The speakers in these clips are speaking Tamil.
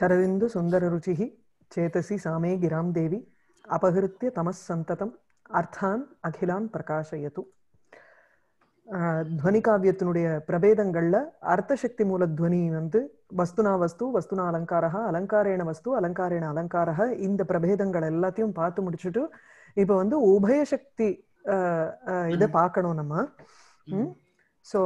शरदिन्दु सुंदर रुचिः चेतसी सामे गिरां देवी अपहृत्य तमस्संततम् अर्थान् अखिलान् प्रकाशयतु। ध्वनिकाव्यत्तिनुडैय प्रभेदंगल्ल अर्थशक्ति मूल ध्वनि वंदु वस्तुना वस्तु वस्तुना अलंकारः अलंकारेण वस्तु अलंकारेण अलंकारः इंद प्रभेदंगल एल्लाथैयुम पार्त्तु मुडिच्चिट्टु इप्पो वंदु उभय शक्ति इद पार्क्कणुम नम्म सो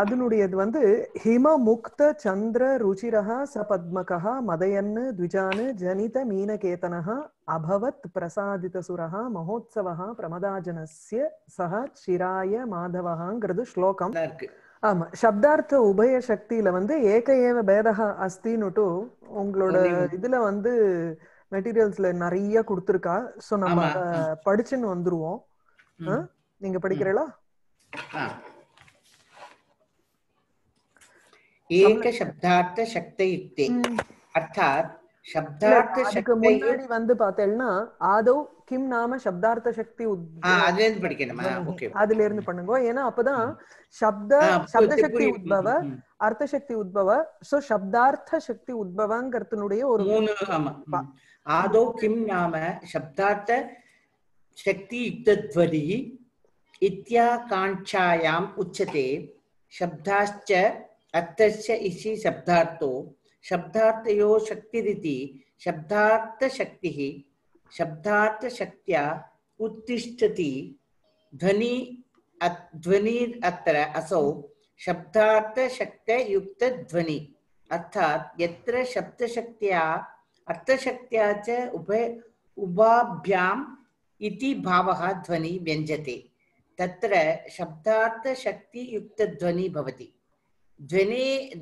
अदनुडैयदु वंदु हिम मुक्त चंद्र रुचिरः सपद्मकः मदयन् द्विजान जनित मीनकेतनः अभवत् प्रसादितसुरः महोत्सवः प्रमदाजनस्य सह चिराय माधवः ङ्गृद श्लोकम् आम शब्दार्थ उभय शक्तियिल वंदु एक एव भेदः अस्ति नुटु उंगलोड इदिल वंदु मटेरियल्सல நிறைய கொடுத்திருக்கா சோ நம்ம படிச்சின்னு வந்துருவோம் நீங்க படிக்கிறீங்களா एक शब्दार्थ शक्ति युक्ते अर्थात शब्दार्थ शक्ति मुन्नाडी वंदु पातेलना आदो किम नाम शब्दार्थ शक्ति हां அதுல இருந்து படிக்கணும் ஓகே அதுல இருந்து பண்ணுங்க ஏனா அப்பதான் शब्द शक्ति उद्भव अर्थ शक्ति उद्भव सो शब्दार्थ शक्ति उद्भवங்கறதுனுடைய ஒரு மூணு ஆமா आदो किम नाम शब्दार्थ शक्ति युक्तध्वनि इत्याकांक्षायां उच्यते शब्दाश्च अर्थस्य इसी शब्दार्थो शब्दार्थयो शक्तिरिति शब्दार्थशक्तिः शब्दार्थशक्त्या उत्तिष्ठति ध्वनि ध्वनिरत्र असौ शब्दार्थशक्तयुक्तध्वनि अर्थात् यत्र शब्दशक्त्या अर्थशक्त्या च उभाभ्याम् इति भावः ध्वनि व्यञ्जते तत्र शब्दार्थशक्तियुक्तध्वनि भवति।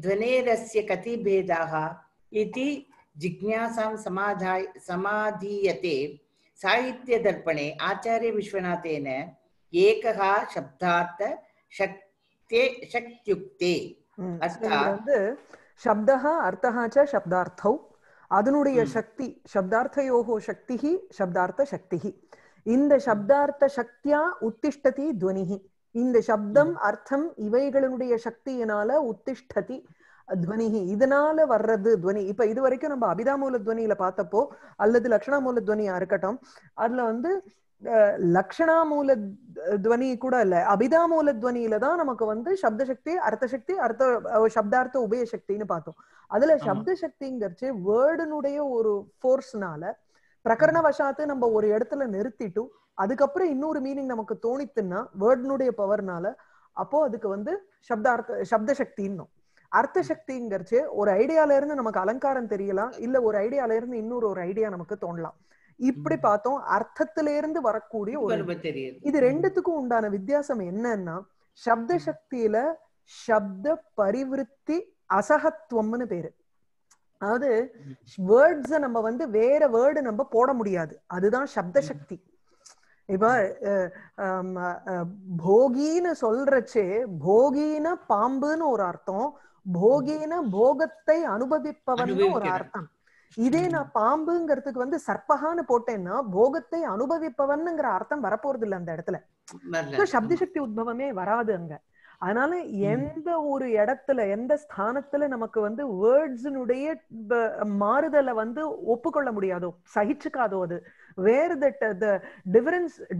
ध्वनेरस्य कति भेदाः इति जिज्ञासां समाधीयते। साहित्यदर्पणे आचार्य विश्वनाथेन एकः शब्दार्थ शक्त्युक्ते अर्थात् शब्दः अर्थः च शब्दार्थौ अदनुडय शक्ति शब्दार्थयोः शक्तिः शब्दार्थशक्तिः इन्द शब्दार्थशक्त्या उत्तिष्ठति ध्वनिः இந்த சப்தம் அர்த்தம் இவைகளினுடைய சக்தியினால உத்திஷ்டதி ध्वनि இதனால வர்றது ध्वनि இப்ப இதுவரைக்கும் நம்ம அபிதாமூல ध्वनिல பார்த்தப்போ அல்லது லட்சணாமூல ध्वनिயா இருக்கட்டும் அதுல வந்து லட்சணாமூல ध्वनि கூட இல்ல அபிதாமூல ध्वनिல தான் நமக்கு வந்து சப்த சக்தி அர்த்த சப்தார்த்த உபய சக்தின்னு பார்த்தோம் அதுல சப்த சக்திங்கிறது வேர்டுனுடைய ஒரு ஃபோர்ஸ்னால பிரகரண வசாத்து நம்ம ஒரு இடத்துல நிறுத்திட்டு அதுக்கப்புறம் இன்னொரு மீனிங் நமக்கு தோணித்துன்னா வேர்ட்னுடைய பவர்னால அப்போ அதுக்கு வந்து சப்த சக்தின்னும் அர்த்த சக்திங்கிறச்சு ஒரு ஐடியால இருந்து நமக்கு அலங்காரம் தெரியலாம் இல்ல ஒரு ஐடியால இருந்து இன்னொரு ஐடியா நமக்கு தோணலாம் இப்படி பார்த்தோம் அர்த்தத்தில இருந்து வரக்கூடிய ஒரு இது ரெண்டுத்துக்கும் உண்டான வித்தியாசம் என்னன்னா சப்த சக்தியில சப்த பரிவிருத்தி அசகத்துவம்னு பேரு அதாவது வேர்ட்ஸ நம்ம வந்து வேற வேர்டு நம்ம போட முடியாது அதுதான் சப்த சக்தி இப்ப போகின்னு சொல்றச்சே போகின பாம்புன்னு ஒரு அர்த்தம் போகின போகத்தை அனுபவிப்பவன்னு ஒரு அர்த்தம் இதே நான் பாம்புங்கிறதுக்கு வந்து சர்ப்பகான்னு போட்டேன்னா போகத்தை அனுபவிப்பவன்னுங்கிற அர்த்தம் வரப்போறது இல்லை அந்த இடத்துல சப்த சக்தி உத்பவமே வராது அங்க அதனால எந்த ஒரு இடத்துல எந்த ஸ்தானத்துல நமக்கு வந்து வேர்ட்ஸினுடைய மாறுதலை வந்து ஒப்புக்கொள்ள முடியாதோ சகிச்சுக்காதோ அது where the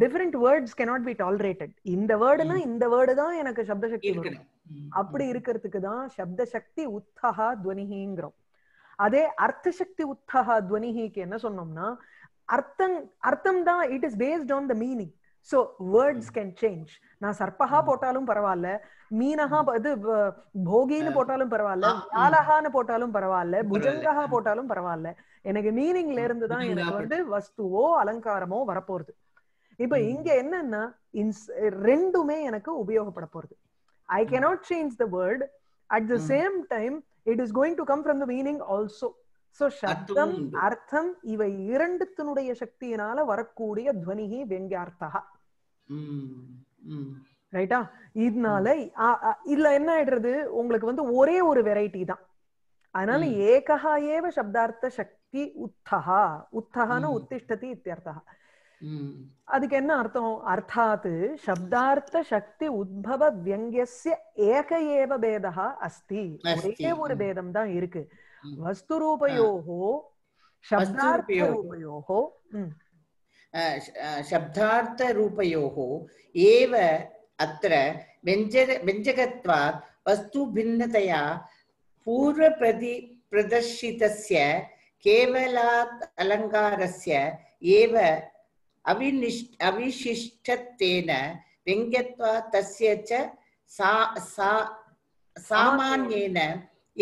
different words cannot be tolerated இந்த வேர்டுனா இந்த வேர்டு தான் எனக்கு சப்த சக்தி இருக்கு அப்படி இருக்கிறதுக்கு தான் சப்த சக்தி உத்தஹா த்வனிஹிங்கறோம் அதே அர்த்த சக்தி உத்தஹா த்வனிஹிக்கு என்ன சொன்னோம்னா அர்த்தம் தான் it is based on the meaning so words can change na sarpaha potalum paravalla meenaha adu bhoginu potalum paravalla alahana potalum paravalla bhujangaha potalum paravalla enakku meaning la irundhu dhaan enakku vandu vastuvo alankaramo varaporudhu ipo inge enna na rendume enakku upayogapada porudhu I cannot change the word at the same time it is going to come from the meaning also so shabdam artham இவை இரண்டுத்தினுடைய சக்தியினால வரக்கூடிய ध्वनिஹி व्यङ्ग्यार्थः ரைட்டா இதனால இல்ல என்ன ஆயிடுறது உங்களுக்கு வந்து ஒரே ஒரு வெரைட்டி தான் அதனால ஏகஹா ஏவ சப்தார்த்த சக்தி உத்தஹா உத்தஹான உத்திஷ்டதி இத்யர்த்தஹ अदुक्कु एन्न अर्थम अर्थात् शब्दार्थ शक्ति उद्भव व्यंग्यस्य एक एव भेदः अस्ति ओरे ओरु भेदं तान् इरुक्कु वस्तु रूपयोः शब्दार्थ रूपयोः शब्दार्थ रूपयोः एव अत्र व्यञ्जकत्वात् वस्तु भिन्नतया पूर्व प्रदर्शितस्य केवलात् अलङ्कारस्य एव अविशिष्टत्वेन व्यङ्ग्यत्वात् तस्य च सामान्येन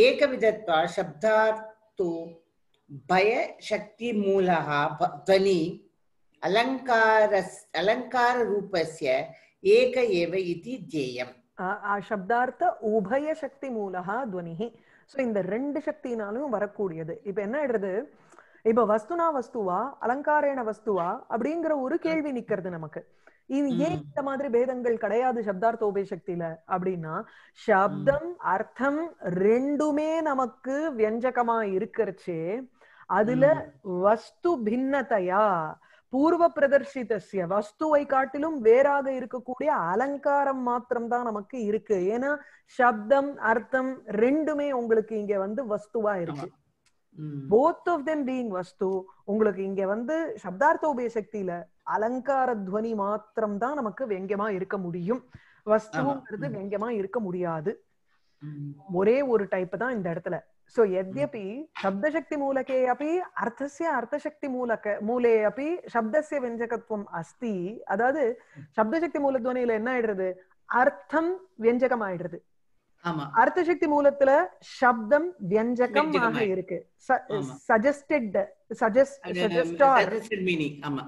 एकविधत्वात् शब्दार्थो भयशक्तिमूलः ध्वनि अलङ्काररूपस्य एक एव इति ध्येयम् शब्दार्थ उभय शक्ति मूलः ध्वनिः सो इंद रेंड शक्तिनालूम वरकूडियदु इप्प एन्न आयिडुदु इप्प वस्तुना वस्तुवा अलंकारेण वस्तुवा अप्पडिंगற ஒரு கேள்வி நிக்கிறது நமக்கு இது ஏன் இந்த மாதிரி பேதங்கள் கிடையாது शब्दार्थ उभय शक्तिல அப்படினா शब्दம் அர்த்தம் ரெண்டுமே நமக்கு व्यंजकமா இருக்குறச்சே அதுல वस्तु भिन्नतया पूर्व प्रदर्शितस्य वस्तुवै काटिलुम वेराग इरुक्कूडिय अलंकारम मात्रम तान नमक्कु इरुक्कु एना शब्दम अर्थम रेंडुमे उंगलुक्कु इंगे वंदु वस्तुवा इरुक्कु both of them being वस्तु उंगलुक्कु इंगे वंदु शब्दार्थ उभय शक्तियिल अलंकार ध्वनि मात्रम तान नमक्कु व्यंग्यमा इरुक्क मुडियुम वस्तुंगறது व्यंग्यमा इरुक्क मुडियादु ओरे ओरु टाइप तान इंद इडथिल सो यद्यपि शब्दशक्ति मूलके अपि अर्थस्य अर्थशक्ति मूलके मूले अपि शब्दस्य व्यञ्जकत्वम् अस्ति अदाद शब्दशक्ति मूल ध्वनियिल एन्न आयिडुदु अर्थम व्यञ्जकम आयिडुदु आमा अर्थशक्ति मूलत्तल शब्दम व्यञ्जकமாக இருக்கு suggested meaning ஆமா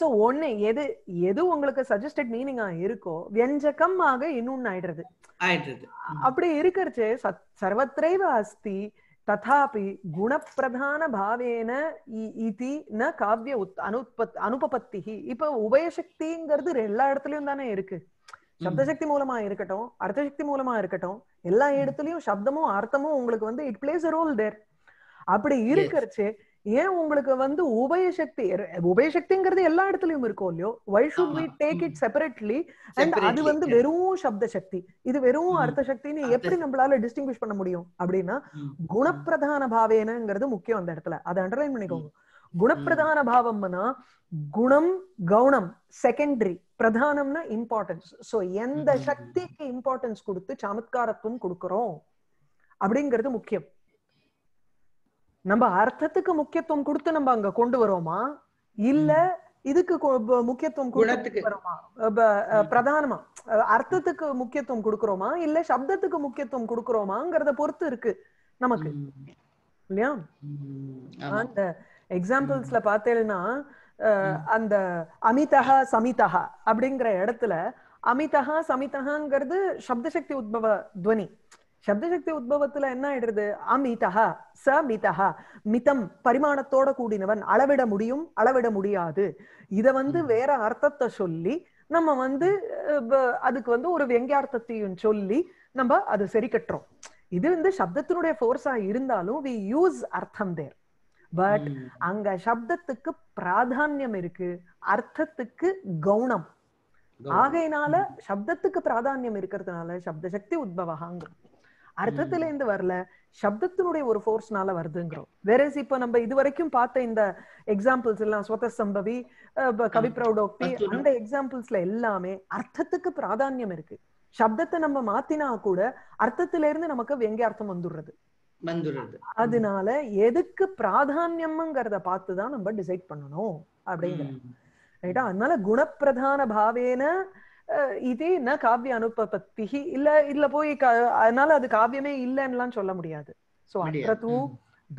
சோ ஒண்ணே எது எது உங்களுக்கு சஜஸ்டட் மீனிங்கா இருக்கோ व्यंजकமாக இன்னும் ஆயிடுது அப்படி இருக்குறச்சே சர்வத்ரைவ அஸ்தி तथापि गुणप्रधान भावेन इति न काव्य अनुपपत्तिः இப்ப உபயசக்திங்கிறது எல்லா இடத்துலயும் தானே இருக்கு शब्दशक्ति மூலமா இருக்கட்டும் அர்த்தசக்தி மூலமா இருக்கட்டும் எல்லா இடத்துலயும் शब्दமும் அர்த்தமும் உங்களுக்கு வந்து it plays a role there அப்படி இருக்குறச்சே ये உங்களுக்கு வந்து உபயசக்திங்கிறது எல்லா இடத்துலயும் இருக்கும்லோ why should we take it separately and அது வந்து வெறும் शब्द शक्ति இது வெறும் அர்த்த சக்தினே எப்படி நம்மளால டிஸ்டிங்விஷ் பண்ண முடியும் அப்படினா குணப்ரதான பாவேனங்கிறது முக்கியம் அந்த இடத்துல அத அண்டர்லைன் பண்ணிக்கோங்க குணப்ரதான பாவம்னா குணம் கௌணம் செகண்டரி பிரதானம்னா இம்பார்ட்டன்ஸ் சோ எந்த சக்திக்கு இம்பார்ட்டன்ஸ் கொடுத்து சாமத்காரத்துவம் கொடுக்கறோம் அப்படிங்கிறது முக்கியம் நம்ம அர்த்தத்துக்கு முக்கியத்துவம் கொடுத்து நம்ம அங்க கொண்டு வரோமா இல்ல இதுக்கு முக்கியத்துவம் கொடுத்து வரோமா பிரதானமா அர்த்தத்துக்கு முக்கியத்துவம் கொடுக்கறோமா இல்ல शब्दத்துக்கு முக்கியத்துவம் கொடுக்கறோமாங்கறத பொறுத்து இருக்கு நமக்கு இல்லையா அந்த எக்ஸாம்பிள்ஸ்ல பார்த்தேன்னா அந்த அமிதஹ சமிதஹ அப்படிங்கற இடத்துல அமிதஹ சமிதஹங்கிறது शब्दशक्ति உத்பவ ध्वनि शब्दशक्ति उद्भवத்துல என்ன ஆயிடுது அமிதஹ சமிதஹ மிதம் பரிமாணத்தோட கூடினவன் அளவிட முடியும் அளவிட முடியாது இத வந்து வேற அர்த்தத்தை சொல்லி நம்ம வந்து அதுக்கு வந்து ஒரு व्यंग्यार्थத்தையும் சொல்லி நம்ம அது சரி கட்டறோம் இது வந்து शब्दத்தினுடைய ஃபோர்ஸா இருந்தாலும் we use அர்த்தம் there but அங்க शब्दத்துக்கு प्राधान्यम இருக்கு அர்த்தத்துக்கு கௌணம் ஆகையினால शब्दத்துக்கு प्राधान्यम இருக்குறதுனால शब्दशक्ति உத்பவஹாங்க அர்த்தத்துல இருந்து வரல சப்தத்தினுடைய ஒரு ஃபோர்ஸ்னால வருதுங்கறோம் வேற ஏசி இப்ப நம்ம இதுவரைக்கும் பார்த்த இந்த எக்ஸாம்பிள்ஸ் எல்லாம் ஸ்வதசம்பவி கவிப்ரௌடோக்தி அந்த எக்ஸாம்பிள்ஸ்ல எல்லாமே அர்த்தத்துக்கு பிராதான்யம் இருக்கு சப்தத்தை நம்ம மாத்தினா கூட அர்த்தத்துல இருந்து நமக்கு व्यंग्यार्थம் வந்துருது அதனால எதுக்கு பிராதான்யம்ங்கறத பார்த்து தான் நம்ம டிசைட் பண்ணனும் அப்படிங்கற ரைட்டா அதனால குணப்ரதான பாவேன இது என்ன காவ்ய அனுபபத்தி இல்ல இல்ல போய் அதனால அது காவ்யமே இல்லன்னுலாம் சொல்ல முடியாது சோ அத்ரது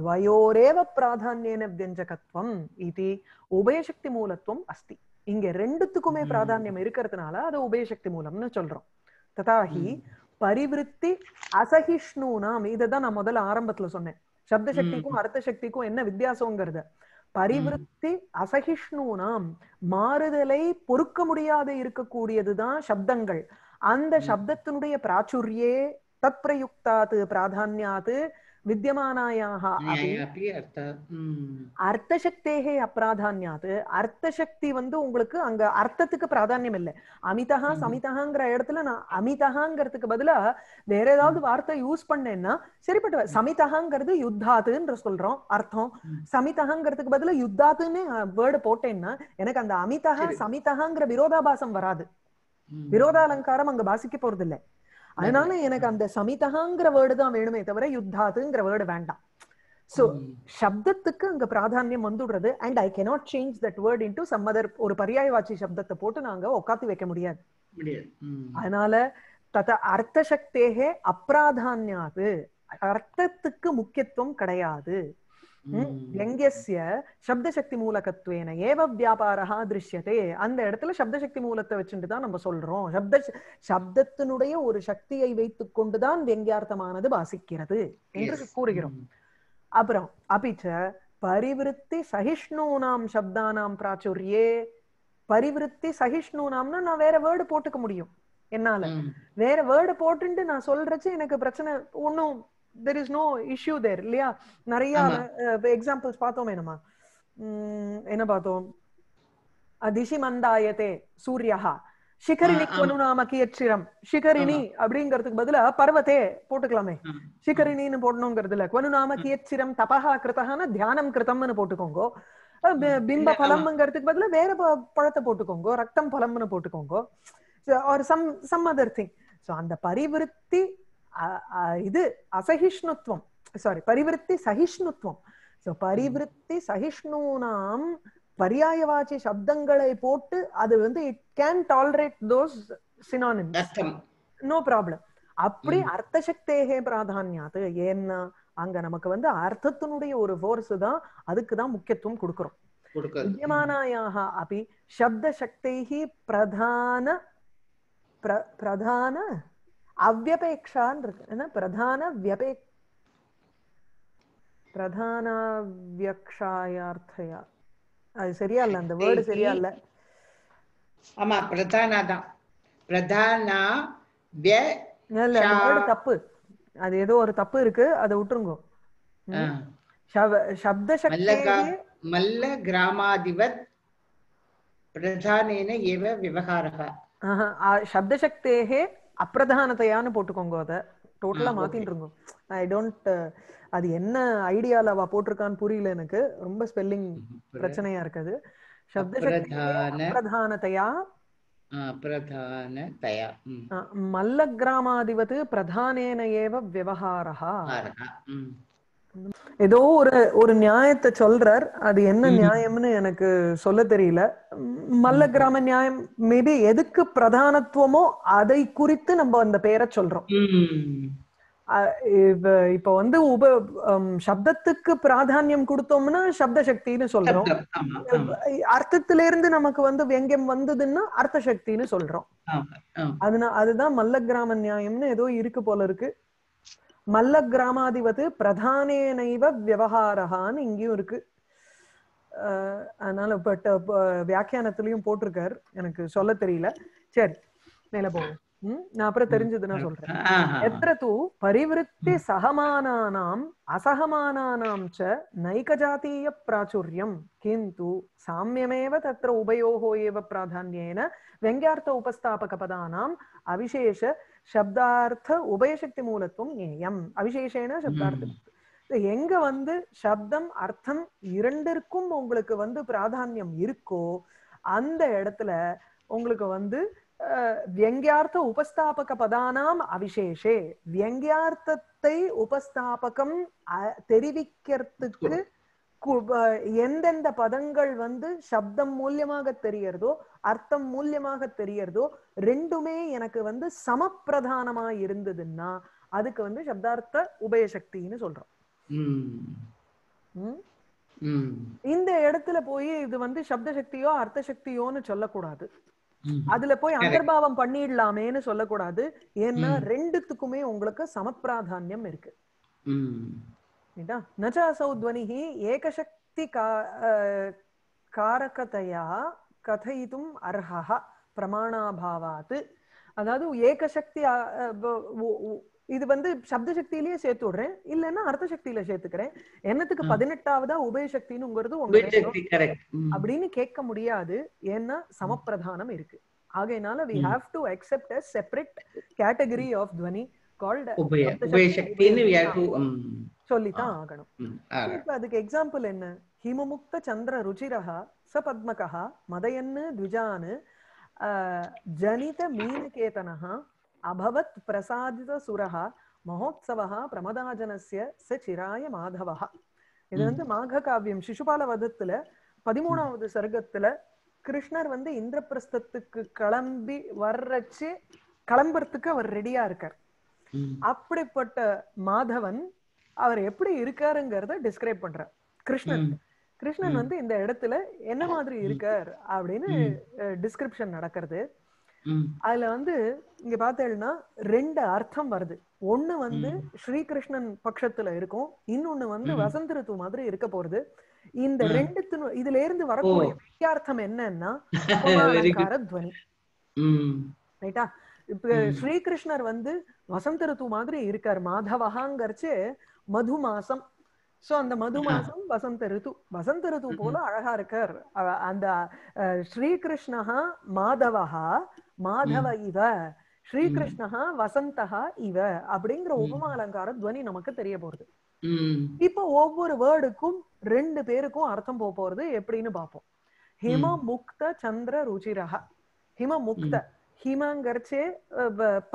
द्वयोरेव प्राधान्येन व्यञ्जकत्वम् इति உபயசக்தி மூலत्वम् अस्ति இங்க ரெண்டுத்துக்குமே प्राधान्यम இருக்குறதுனால அது உபயசக்தி மூலம்னு சொல்றோம் ததாஹி परिवृत्ति அசஹிஷ்ணுனாம் இததான் நான் முதல்ல ஆரம்பத்துல சொன்னேன் शब्द शक्तिக்கும் अर्थ शक्तिக்கும் என்ன வித்தியாசம்ங்கறது परिवृत्ति असहिष्णूनाम मारुदலை பொறுக்க முடியாத இருக்க கூடியதுதான் शब्दங்கள் அந்த शब्दத்தினுடைய प्राचुर्ये तत्प्रयुक्तात् प्राधान्यात् विद्यमानायाः अपि अर्थशक्तेः अप्राधान्यात् अर्थशक्ति वंदु उंगलुक्कु अंग अर्थत्तुक्कु प्राधान्यम इल्ल अमितः समितःங்கற இடத்துல நான் அமிதஹங்கறதுக்கு பதிலா வேற ஏதாவது வார்த்தை யூஸ் பண்ணேன்னா சரிப்பட்டு சமிதஹங்கறது யுத்தாதுன்னு சொல்றோம் அர்த்தம் சமிதஹங்கறதுக்கு பதிலா யுத்தாதுன்னு வேர்ட் போட்டேன்னா எனக்கு அந்த அமிதஹ சமிதஹங்கற விரோதாபாசம் வராது விரோதாலங்காரம் அங்க வாசிக்க போறது இல்ல அதனால எனக்கு அந்த சமிதஹங்கற வேர்ட் தான் வேணுமே தவிர யுத்தாதுங்கற வேர்ட் வேண்டாம் சோ शब्दத்துக்கு அங்க பிராதான்யம் வந்துடுறது and I cannot change that word into some other ஒரு பர்யாயவாச்சி शब्दத்தை போட்டு நாங்க ஒக்காத்தி வைக்க முடியாது அதனால தத அர்த்தசக்தேஹே அப்ராதான்யாத் அர்த்தத்துக்கு முக்கியத்துவம் கிடையாது व्यंग्यस्य शब्दशक्ति मूलकत्वेन एव व्यापारः दृश्यते அந்த இடத்துல शब्दशक्ति மூலத்தை வச்சிட்டு தான் நம்ம சொல்றோம் शब्दத்தினுடைய ஒரு சக்தியை வைத்துக் கொண்டு தான் व्यंग्यार्थமானது வாசிக்கிறது என்று கூறுகிறோம் அப்புறம் அபிச்ச परिवृत्ति सहिष्णूनां शब्दानां प्राचुर्ये परिवृत्ति सहिष्णूनाம்னா நான் வேற வேர்ட் போட்டுக்க முடியும் என்னால வேற வேர்ட் போட்டுட்டு நான் சொல்றச்சே எனக்கு பிரச்சனை ஒண்ணும் there is no issue there liya nariya examples pathome nama ena pathom adishi mandayate suryaha shikarini konunamakiyatchiram shikarini abdingiradhukku badala parvathe potuklame shikarini nu podnungiradhilla konunamakiyatchiram tapaha krithahana dhyanam kritham nu potukongo bimba phalam engiradhukku badala vera palatha potukongo raktam phalam nu potukongo or some other thing so and the parivritti இது அசகிஷ்ணுத்வம் சாரி பரிவர்த்தி சகிஷ்ணுத்வம் சோ பரிவர்த்தி சகிஷ்ணூனாம் பர்யாயவாச்சி சப்தங்களை போட்டு அது வந்து it can tolerate those synonyms no problem அப்படி அர்த்தசக்தேஹே பிராதான்யாத் ஏன்னா அங்க நமக்கு வந்து அர்த்தத்தினுடைய ஒரு ஃபோர்ஸ் தான் அதுக்கு தான் முக்கியத்துவம் கொடுக்கிறோம் வித்யமானாயாக அபி சப்தசக்தைஹி பிரதான अव्यपेक्षा प्रधान व्यक्षायार्थया सरिया இல்ல அந்த வேர்ட் சரியா இல்ல ஆமா பிரதானதா பிரதான வேர்ட் தப்பு அது ஏதோ ஒரு தப்பு இருக்கு அதை விட்டுருங்க शब्द शक्ति मल्ल ग्रामादिवत प्रधानेन एव व्यवहारः शब्द शक्तेः அப்ரதானதையானு போட்டுக்கோங்க அத டோட்டலா மாத்திட்டுங்க ஐ டோன்ட் அது என்ன ஐடியால வா போட்டுருக்கான்னு புரியல எனக்கு ரொம்ப ஸ்பெல்லிங் பிரச்சனையா இருக்குது शब्द शक्ति அப்ரதானதையா அப்ரதானதையா மல்ல கிராமாதிவத் பிரதானேன ஏவ விவஹாரஹ ஏதோ ஒரு நியாயத்தை சொல்றார் அது என்ன நியாயம்னு எனக்கு சொல்ல தெரியல மல்ல கிராம நியாயம் மேபி எதுக்கு பிரதானத்துவமோ அதை குறித்து நம்ம அந்த பேரை சொல்றோம் இப்ப வந்து சப்தத்துக்கு பிராதான்யம் கொடுத்தோம்னா சப்த சக்தின்னு சொல்றோம் அர்த்தத்தில இருந்து நமக்கு வந்து வெங்கம் வந்ததுன்னா அர்த்த சக்தின்னு சொல்றோம் அதுதான் மல்ல கிராம நியாயம்னு ஏதோ இருக்கு போல இருக்கு மல்ல கிராமாதிபத்து பிரதானேனைவ விவகாரஹான்னு இங்கேயும் இருக்கு அதனால பட் வியாக்கியானத்திலையும் போட்டிருக்காரு எனக்கு சொல்ல தெரியல சரி மேல போவோம் நான் அப்புறம் தெரிஞ்சதுன்னா சொல்றேன் எத்திர தூ பரிவிருத்தி சகமானானாம் அசகமானானாம் ச நைகஜாதீய பிராச்சுரியம் கிந்து சாம்யமேவ தத்ர உபயோஹோ ஏவ பிராதான்யேன வெங்க்யார்த்த உபஸ்தாபக பதானாம் அவிசேஷ शब्दार्थ उभयशक्ति मूलत्वम् एयम् अविशेषेण शब्दार्थम् எங்க வந்து शब्दம் அர்த்தம் இரண்டிற்கும் உங்களுக்கு வந்து பிராதான்யம் இருக்கோ அந்த இடத்துல உங்களுக்கு வந்து व्यंग्यार्थ उपस्थापक पदानाम अविशेषे व्यंग्यार्थத்தை உபஸ்தாபகம் தெரிவிக்கிறதுக்கு எந்தெந்த பதங்கள் வந்து சப்தம் மூலமாக தெரியறதோ அர்த்தம் மூலமாக தெரியறதோ ரெண்டுமே எனக்கு வந்து சமப்பிரதானமா இருந்ததுன்னா அதுக்கு வந்து சப்தார்த்த உபயசக்தின்னு சொல்றோம் இந்த இடத்துல போய் இது வந்து சப்த சக்தியோ அர்த்த சக்தியோன்னு சொல்லக்கூடாது அதுல போய் அந்தர்பாவம் பண்ணிடலாமேன்னு சொல்லக்கூடாது ஏன்னா ரெண்டுத்துக்குமே உங்களுக்கு சமப்பிராதான்யம் இருக்கு प्रमाणाभावात् இது வந்து சப்த சக்தியிலே சேர்த்துடுறேன் இல்லனா அர்த்த சக்தியில சேர்த்துக்கறேன். என்னத்துக்கு 18வது உபய சக்தினுங்கிறது உங்களுக்கு கரெக்ட் அப்படினு கேட்க முடியாது. ஏன்னா சமப்பிரதானம் இருக்கு. ஆகையனால we have to accept a separate category of dhvani called Ubhaya சக்தினு we have to சொல்லிதா ஆகணும். இப்போ அதுக்கு எக்ஸாம்பிள் என்ன? ஹிமமுக்த சந்திர ருச்சிரஹ சபத்மகஹ மதயன்னு த்விஜானு ஜனித மீனகேதனஹ अभवत् प्रसादित सुरः महोत्सवः प्रमदाजनस्य स चिराय माधवः. இது வந்து மாக காவியம் சிசுபால வதத்துல 13வது சர்க்கத்துல கிருஷ்ணர் வந்து இந்திரபிரஸ்தத்துக்கு கிளம்பறதுக்கு அவர் ரெடியா இருக்கார். அப்படிப்பட்ட மாதவன் அவர் எப்படி இருக்காருங்கறத டிஸ்கிரைப் பண்றார் கிருஷ்ணன். கிருஷ்ணன் வந்து இந்த இடத்துல என்ன மாதிரி இருக்கார் அப்படின்னு டிஸ்கிரிப்ஷன் நடக்கிறது. அதுல வந்து இங்க பாத்தீங்கன்னா ரெண்டு அர்த்தம் வருது. ஒண்ணு வந்து ஸ்ரீகிருஷ்ணன் பட்சத்துல இருக்கும், இன்னொன்னு வந்து வசந்த ரித்து மாதிரி இருக்க போறது. இந்த ரெண்டு இதுல இருந்து வரக்கூடிய முக்கியார்த்தம் என்னன்னா அலங்கார த்வனி. ரைட்டா? இப்ப ஸ்ரீகிருஷ்ணர் வந்து வசந்த ரித்து மாதிரி இருக்கார். மாதவஹாங்கர்ச்சே மது மாசம். சோ அந்த மது மாசம் வசந்த ரித்து, வசந்த ரித்து போல அழகா இருக்கார் அந்த ஸ்ரீகிருஷ்ணஹா மாதவஹா மாதவ இவ ஸ்ரீகிருஷ்ணஹா வசந்தஹா இவ அப்படிங்கிற உபமா அலங்கார த்வனி நமக்கு தெரிய போறது. இப்ப ஒவ்வொரு வேர்டுக்கும் ரெண்டு பேருக்கும் அர்த்தம் போக போறது எப்படின்னு பாப்போம். ஹிம முக்த சந்திர ருச்சிரஹ. ஹிம முக்த ஹிமங்கர்ச்சே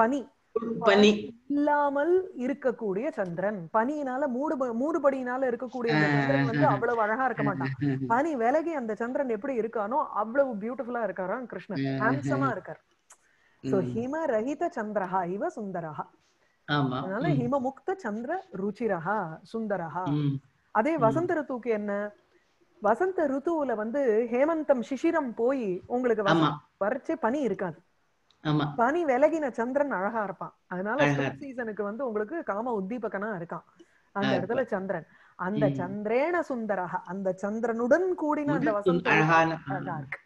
பனி, பனி இல்லாமல் இருக்கக்கூடிய சந்திரன். பனியினால மூடுபடியினால இருக்கக்கூடிய சந்திரன் வந்து அவ்வளவு அழகா இருக்க மாட்டான். பனி விலகி அந்த சந்திரன் எப்படி இருக்கானோ அவ்வளவு பியூட்டிஃபுல்லா இருக்காரான் கிருஷ்ணன், ஹேண்ட்ஸமா இருக்கார். சோ ஹிம ரஹித சந்திரஹா இவ சுந்தரஹா. அதனால ஹிம முக்த சந்திர ருச்சிரஹா சுந்தரஹா. அதே வசந்த ரித்துக்கு என்ன? வசந்த ரித்துவுல வந்து ஹேமந்தம் சிசிரம் போய் உங்களுக்கு வறட்சி பனி இருக்காது. பனி விலகின சந்திரன் அழகா இருப்பான். அதனால சீசனுக்கு வந்து உங்களுக்கு காம உத்தீபகனா இருக்கான் அந்த இடத்துல சந்திரன். அந்த சந்திரேன சுந்தரஹா, அந்த சந்திரனுடன் கூடின அந்த வசந்த அழகா இருக்கு.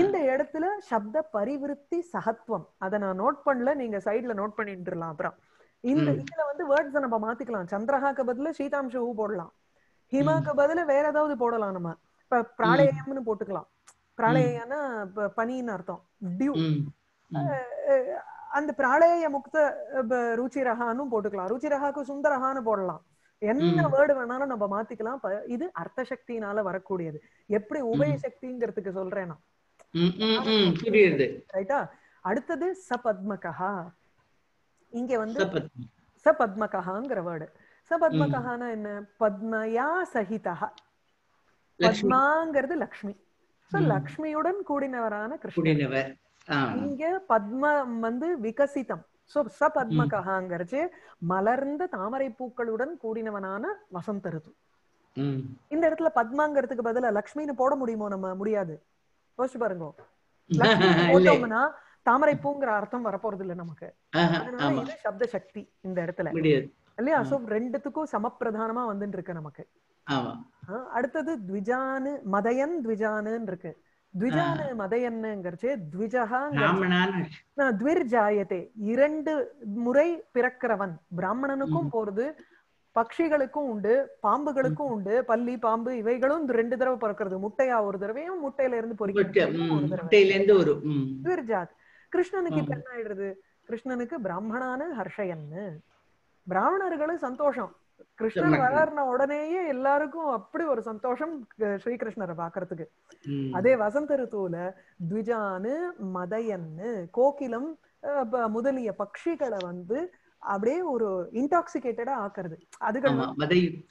இந்த இடத்துல சப்த பரிவிருத்தி சகத்துவம், அத நான் நோட் பண்ணல, நீங்க சைடுல நோட் பண்ணிட்டுலாம். அப்புறம் இந்த இதுல வந்து வேர்ட்ஸ் நம்ம மாத்திக்கலாம். சந்திரஹாக்கு பதில சீதாம்சூ போடலாம், ஹிமாக்கு பதில வேற ஏதாவது போடலாம். நம்ம இப்ப பிராளயம்னு போட்டுக்கலாம். பிராளயம்னா பனின்னு அர்த்தம், டியூ. அந்த பிராளய முக்த ருச்சிரஹான்னு போட்டுக்கலாம், ருச்சிரஹாக்கு சுந்தரஹான்னு போடலாம். என்ன வேர்டு வேணாலும் நம்ம மாத்திக்கலாம். இது அர்த்த சக்தியினால வரக்கூடியது. எப்படி உபய சக்திங்கிறதுக்கு சொல்றேன்னா புரியுது. ரைட்டா? அடுத்தது சபத்மகஹா. இங்க வந்து சபத்மகஹாங்கிற வேர்டு. சபத்மகஹானா என்ன? பத்மயா சஹிதஹா. பத்மாங்கிறது லக்ஷ்மி. லக்ஷ்மியுடன் கூடினவரான கிருஷ்ணன். இங்க பத்மம் வந்து விகசிதம். சோ சபத்மகஹாங்கறச்சே மலர்ந்த தாமரை பூக்களுடன் கூடினவனான வசந்த ரித்து. இந்த இடத்துல பத்மாங்கிறதுக்கு பதிலா லக்ஷ்மின்னு போட முடியுமோ? நம்ம முடியாது. யோசிச்சு பாருங்க. லக்ஷ்மி போட்டோம்னா தாமரை பூங்கிற அர்த்தம் வரப்போறது இல்ல நமக்கு. அதனால இது சப்த சக்தி இந்த இடத்துல இல்லையா? சோ ரெண்டுத்துக்கும் சமப்பிரதானமா வந்துட்டு இருக்கு நமக்கு. அடுத்தது த்விஜானு மதயன் த்விஜானு இருக்கு. த்விஜானு மதயன்னுங்கறச்சே த்விஜஹாங்கறச்சே த்விர்ஜாயதே இரண்டு முறை பிறக்கிறவன். பிராமணனுக்கும் போறது, பட்சிகளுக்கும் உண்டு, பாம்புகளுக்கும் உண்டு. பல்லி பாம்பு இவைகளும் ரெண்டு தடவை பிறக்கிறது. முட்டையா ஒரு தடவையும், முட்டையில இருந்து பொறிக்கிறது. கிருஷ்ணனுக்கு இப்ப என்ன ஆயிடுறது? கிருஷ்ணனுக்கு பிராமணானு ஹர்ஷயன்னு, பிராமணர்களும் சந்தோஷம். கிருஷ்ணன் வளர்ன உடனேயே எல்லாருக்கும் அப்படி ஒரு சந்தோஷம் ஸ்ரீகிருஷ்ணரை பாக்குறதுக்கு. அதே வசந்த ரித்துவுல த்விஜானு மதயன்னு கோகிலம் முதலிய பட்சிகளை வந்து அப்படியே ஒரு இன்டாக்சிகேட்டடா ஆக்குறது. அதுக்கு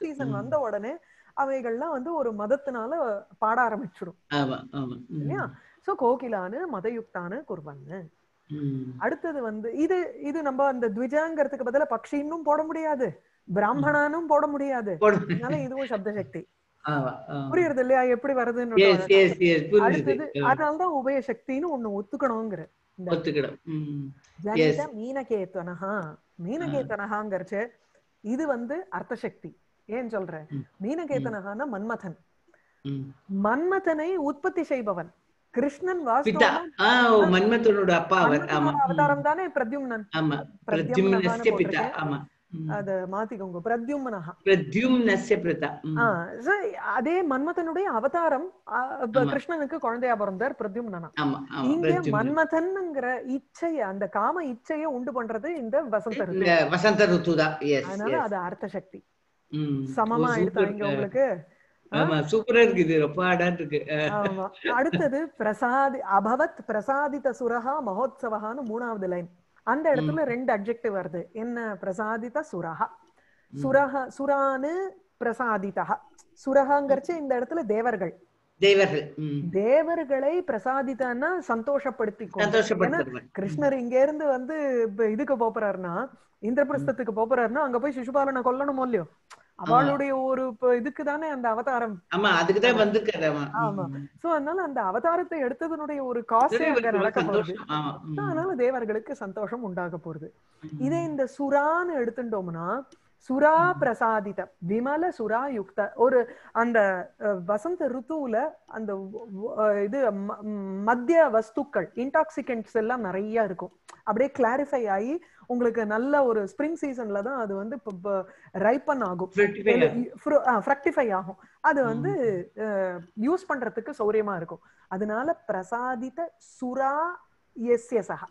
சீசன் வந்த உடனே அவைகள்லாம் வந்து ஒரு மதத்தினால பாட ஆரம்பிச்சிடும் இல்லையா? சோ கோகிலானு மதயுக்தானு குர்வன்னு. அடுத்தது வந்து இது இது நம்ம அந்த த்விஜாங்கிறதுக்கு பதில பக்ஷின்னும் போட முடியாது, பிராமணானும் போட முடியாது. அதனால இதுவும் சப்த சக்தி. புரியுறது இல்லையா எப்படி வருதுன்னு? அடுத்தது அதனாலதான் உபய சக்தின்னு ஒண்ணு ஒத்துக்கணுங்கிற மீனகேத்தனஹா. மீனகேத்தனஹாங்கறச்சே இது வந்து அர்த்த சக்தி. ஏன் சொல்றேன்? மீனகேத்தனஹானா மன்மதன், மன்மதனை உற்பத்தி செய்பவன். कृष्णन पिता मन्मथुनुड अप्पा अवतारम दाने प्रद्युम्नन प्रद्युम्नस्य पिता अद मातिकोंगो प्रद्युम्नः प्रद्युम्नस्य पिता सो अदे मन्मथनुडे अवतारम कृष्णनुक्कु कोळंदैया परंदार प्रद्युम्नना इंगे मन्मथनंगற इच्छை அந்த காம இச்சையை உண்டு பண்றது இந்த வசந்த ருது வசந்த ருதுதா எஸ் எஸ் அது அர்த்த சக்தி சமமா எடுத்தாங்க உங்களுக்கு ஆமா சூப்பரா இருக்கு இது ரொம்ப அடாட் இருக்கு ஆமா அடுத்து பிரசாத் அபவத் பிரசாதித சுரஹ மஹோத்சவஹான மூணாவது லைன் அந்த இடத்துல ரெண்டு அட்ஜெக்டிவ் வருது என்ன பிரசாதித சுரஹ சுரஹ சுரானு பிரசாதிதஹ சுரஹங்கறச்சே இந்த இடத்துல தேவர்கள் தேவர்கள் தேவர்களை பிரசாதிதனா சந்தோஷப்படுத்திக்கோ கிருஷ்ணர் இங்க இருந்து வந்து இதுக்கு போறாருன்னா இந்திரபிரஸ்தத்துக்கு போறாருன்னா அங்க போய் சிசுபாலனை கொல்லணுமோ இல்லையோ அவளுடைய ஒரு இதுக்கு தானே அந்த அவதாரம் ஆமா அதுக்கு தான் வந்திருக்காரு ஆமா சோ அதனால அந்த அவதாரத்தை எடுத்ததனுடைய ஒரு காசே அங்க நடக்க போகுது ஆமா அதனால தேவர்களுக்கு சந்தோஷம் உண்டாக போகுது இதே இந்த சுரான்னு எடுத்துட்டோம்னா சுரா பிரசாதித விமல சுரா யுக்த ஒரு அந்த வசந்த ருதுவுல அந்த இது மத்திய வஸ்துக்கள் இன்டாக்சிகன்ட்ஸ் எல்லாம் நிறைய இருக்கும் அப்படியே கிளாரிஃபை ஆகி உங்களுக்கு நல்ல ஒரு ஸ்பிரிங் சீசன்ல தான் அது வந்து ரைப்பன் ஆகும் ஃபிரக்டிஃபை ஆகும் அது வந்து யூஸ் பண்றதுக்கு சௌரியமா இருக்கும் அதனால பிரசாதித சுரா யஸ்யசஹ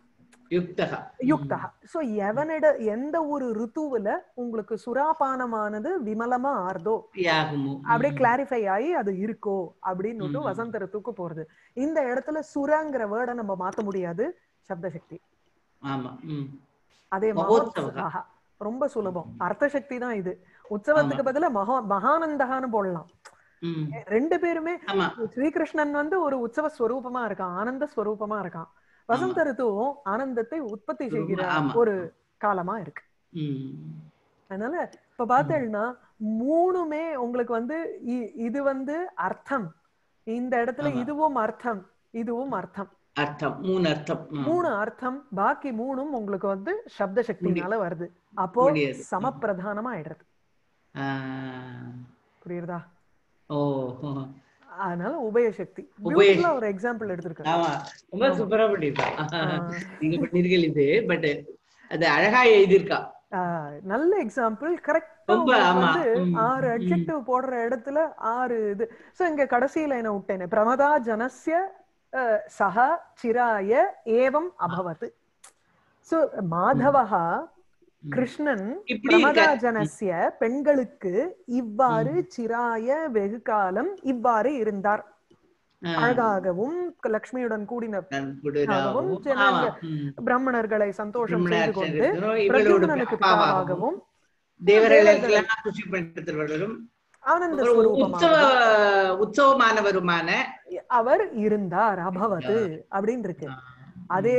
யுக்தஹ யுக்தஹ சோ எவனட எந்த ஒரு ருதுவுல உங்களுக்கு சுராபானமானது விமலமா ஆர்தோ அப்படியே கிளாரிஃபை ஆகி அது இருக்கோ அப்படின்னு வசந்த ருத்துக்கு போறது இந்த இடத்துல சுரங்கிற வேர்டை நம்ம மாத்த முடியாது சப்த சக்தி ஆமா அதே மகோத்சவ ரொம்ப சுலபம் அர்த்த சக்தி தான் இது உற்சவத்துக்கு பதிலா மகானந்தகான்னு போடலாம் ரெண்டு பேருமே ஸ்ரீகிருஷ்ணன் வந்து ஒரு உற்சவ ஸ்வரூபமா இருக்கான் ஆனந்த ஸ்வரூபமா இருக்கான் வசந்த ருத்துவும் ஆனந்தத்தை உற்பத்தி செய்கிற ஒரு காலமா இருக்கு அதனால இப்ப பாத்தீங்கன்னா மூணுமே உங்களுக்கு வந்து இது வந்து அர்த்தம் இந்த இடத்துல இதுவும் அர்த்தம் மூணு அர்த்தம் பாக்கி மூணும் உங்களுக்கு வந்து சப்த சக்தினால வருது அப்போ சமப்பிரதானமா ஆயிடுறது புரியுதா அதனால உபயசக்தி உபயத்துல ஒரு எக்ஸாம்பிள் எடுத்துக்கறேன் ஆமா ரொம்ப சூப்பரா பண்ணிருக்கா நீங்க பண்ணிருக்கீங்க இது பட் அது அழகா எழுதிருக்கா நல்ல எக்ஸாம்பிள் கரெக்ட்டா வந்து ஆறு அட்ஜெக்டிவ் போடுற இடத்துல ஆறு இது சோ இங்க கடைசில என்ன விட்டேனே பிரமதா ஜனஸ்ய சஹ சிராய ஏவம் அபவத் சோ மாதவஹ கிருஷ்ணன் பிரமதா ஜனஸ்ய பெண்களுக்கு இவ்வாறு சிராய வெகு காலம் இவ்வாறு இருந்தார் அழகாகவும் லக்ஷ்மியுடன் கூடினாகவும் பிராமணர்களை சந்தோஷம் செய்து கொண்டு பிரத்யும்னனுக்கு பிதாவாகவும் ஆனந்த உற்சவமானவருமான அவர் இருந்தார் அபவது அப்படின்னு இருக்கு அதே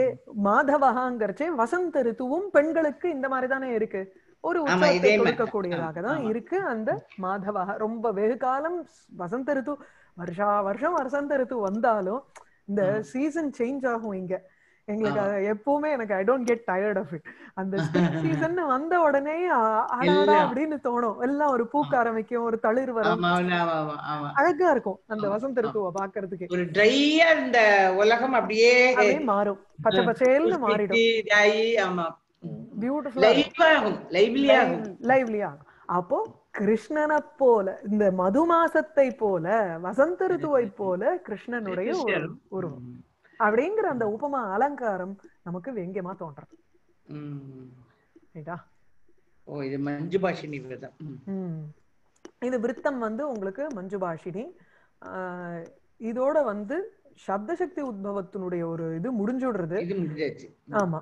மாதவஹாங்கறச்சே வசந்த ருத்துவும் பெண்களுக்கு இந்த மாதிரிதானே இருக்கு ஒரு உற்சவத்தை கொடுக்கக்கூடியதாக தான் இருக்கு அந்த மாதவஹா ரொம்ப வெகு காலம் வசந்த ருத்து வருஷா வருஷம் வசந்த ருத்து வந்தாலும் இந்த சீசன் சேஞ்ச் ஆகும் இங்க எங்களுக்கு எப்பவுமே எனக்கு I don't get tired of it அந்த சீசன் வந்த உடனே ஆடாடா அப்படின்னு தோணும் எல்லாம் ஒரு பூக்க ஆரம்பிக்கும் ஒரு தளிர் வரும் அழகா இருக்கும் அந்த வசந்த ருத்துவை பாக்குறதுக்கு ஒரு ட்ரையா இந்த உலகம் அப்படியே மாறும் பச்சை பச்சையல்னு மாறிடும் பியூட்டிஃபுல்லா லைவ்லியாகும் லைவ்லியாகும் அப்போ கிருஷ்ணனை போல இந்த மது மாசத்தை போல வசந்த ருத்துவை போல கிருஷ்ணனுடைய உருவம் அப்படிங்கிற அந்த உபமா அலங்காரம் நமக்கு வெங்கமா தோன்றது மஞ்சுபாஷினி இது விருத்தம் வந்து உங்களுக்கு மஞ்சுபாஷினி இதோட வந்து சப்தசக்தி உத்பவத்தினுடைய ஒரு இது முடிஞ்சுடுறது ஆமா